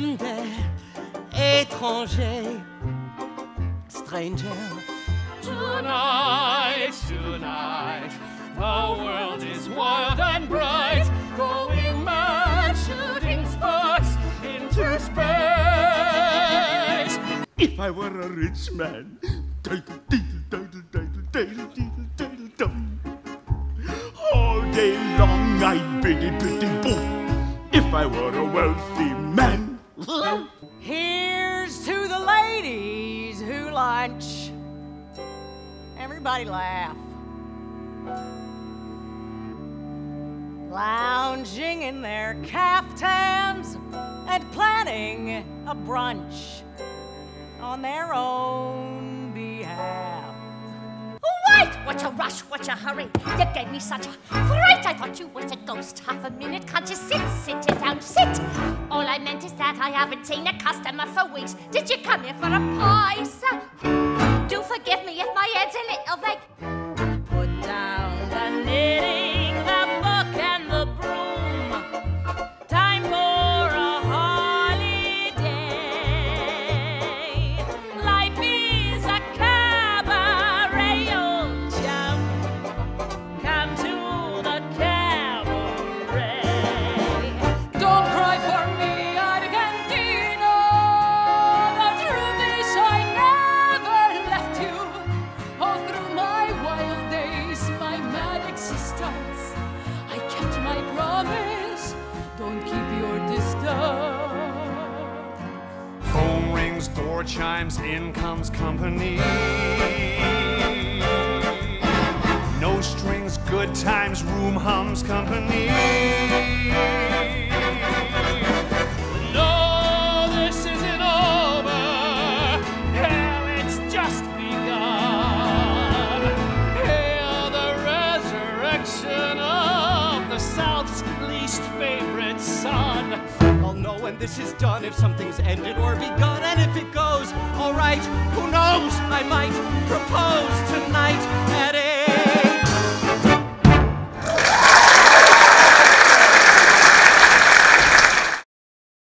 même des étrangers. Stranger. Tonight, tonight, the world is wild and bright, going mad, shooting sparks into space. If I were a rich man, all day long I'd be bidding boom. If I were a wealthy man. Here's to the ladies who lunch. Everybody laugh. Lounging in their caftans and planning a brunch on their own behalf. Wait! What a rush, what a hurry. You gave me such a fright. I thought you was a ghost. Half a minute, can't you sit down, sit. All I meant is that I haven't seen a customer for weeks. Did you come here for a pie, sir? Do forgive me if my head's a little vague. Door chimes, in comes company. No strings, good times, room hums, company. No, this isn't over. Hell, it's just begun. Hail the resurrection of the South's least favorite son. I'll know when this is done, if something's ended or begun. And if it goes all right, who knows? I might propose tonight at